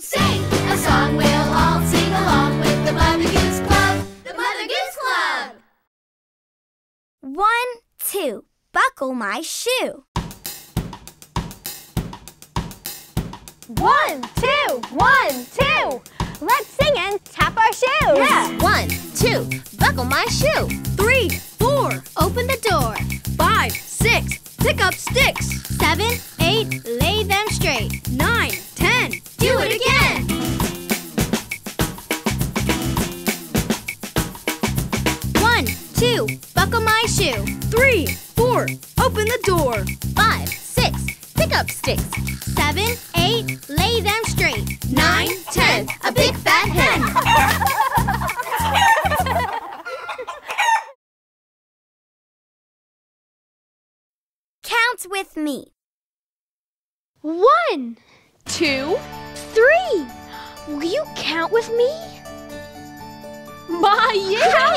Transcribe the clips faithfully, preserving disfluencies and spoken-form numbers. Sing a song, we'll all sing along with the Mother Goose Club, the Mother Goose Club! One, two, buckle my shoe. One, two, one, two. Let's sing and tap our shoes. Yeah. One, two, buckle my shoe. Three, four, open the door. Five, six, pick up sticks. Seven, eight, lay them straight. Nine, ten, do it again. One, two, buckle my shoe. Three, four, open the door. Five, six, pick up sticks. Seven, eight, lay them straight. Nine, ten, a big fat hen. Count with me. One, two, three. Will you count with me? My, yeah!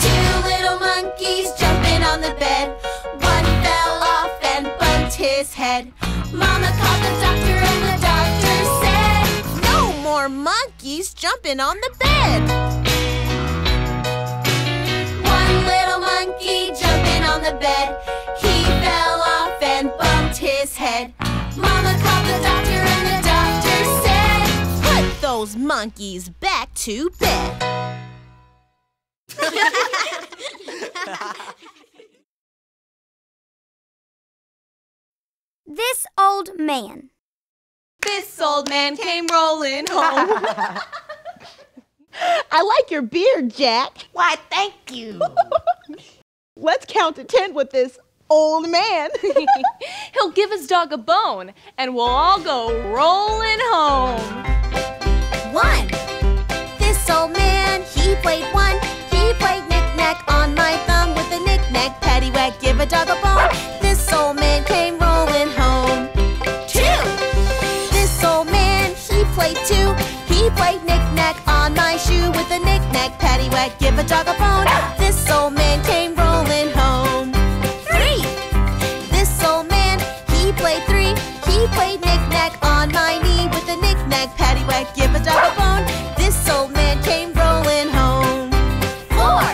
Two little monkeys jumping on the bed. said, Mama called the doctor and the doctor said, no more monkeys jumping on the bed. One little monkey jumping on the bed, he fell off and bumped his head. Mama called the doctor and the doctor said, put those monkeys back to bed. This old man. This old man came rolling home. I like your beard, Jack. Why, thank you. Let's count to ten with this old man. He'll give his dog a bone, and we'll all go rolling home. One. This old man, he played one. He played knick-knack on my thumb with a knick-knack, paddywhack, give a dog a bone. This old man came rolling home. Two! This old man, he played two. He played knick-knack on my shoe with a knick-knack, paddywhack, give a dog a bone. This old man came rolling home. Three! This old man, he played three. He played knick-knack on my knee with a knick-knack, paddywhack, give a dog a bone. This old man came rolling home. Four!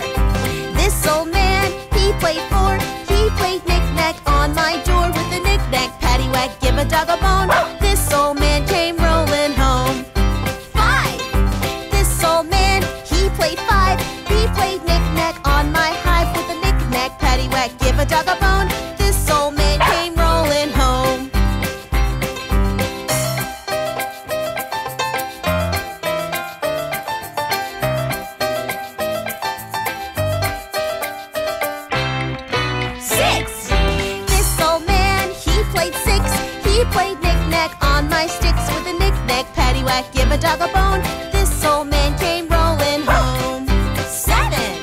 This old man, he played four. He played knick-knack on my door with a knick-knack, paddywhack, give a dog a bone. This old man came rolling home. Five! This old man, he played five. He played knick-knack on my hive with a knick-knack, paddywhack, give a dog a bone. This old man came rolling home. Give a dog a bone. This old man came rolling home. Seven.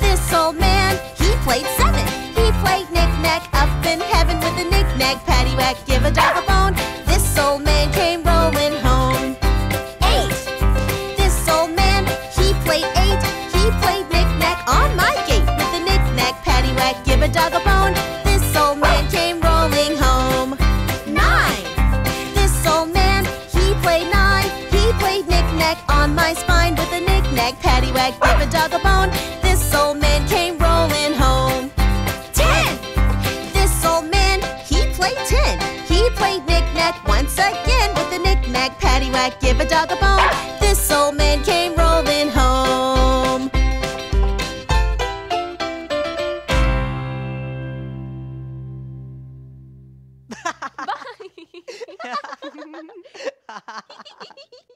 This old man, he played seven. He played knick-knack up in heaven with a knick-knack, paddywhack, give a dog a bone. This old man came rolling home. Eight. This old man, he played eight. He played knick-knack on my gate with a knick-knack, paddywhack, give a dog a bone. This old man came rolling home. Nine. This old man, he played nine. He played knick-knack on my spine with a knick-knack, paddywhack, give a dog a bone. This old man came rolling home. Ten! This old man, he played ten. He played knick-knack once again with a knick-knack, paddywhack, give a dog a bone. This old man came rolling home. Bye!